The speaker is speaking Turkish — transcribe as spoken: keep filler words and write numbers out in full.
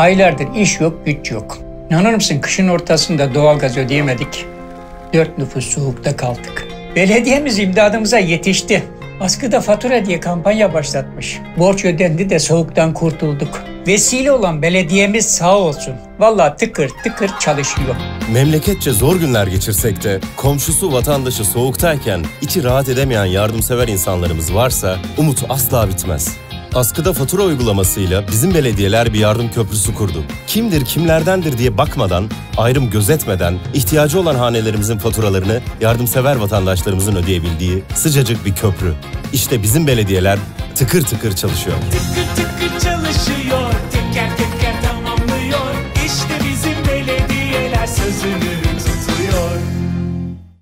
aylardır iş yok, güç yok. İnanır mısın, kışın ortasında doğalgaz ödeyemedik. Dört nüfus soğukta kaldık. Belediyemiz imdadımıza yetişti. Askıda Fatura diye kampanya başlatmış. Borç ödendi de soğuktan kurtulduk. Vesile olan belediyemiz sağ olsun. Vallahi tıkır tıkır çalışıyor. Memleketçe zor günler geçirsek de komşusu vatandaşı soğuktayken içi rahat edemeyen yardımsever insanlarımız varsa umut asla bitmez. Askıda Fatura uygulamasıyla bizim belediyeler bir yardım köprüsü kurdu. Kimdir kimlerdendir diye bakmadan, ayrım gözetmeden ihtiyacı olan hanelerimizin faturalarını yardımsever vatandaşlarımızın ödeyebildiği sıcacık bir köprü. İşte bizim belediyeler tıkır tıkır çalışıyor. Tıkır tıkır çalışıyor.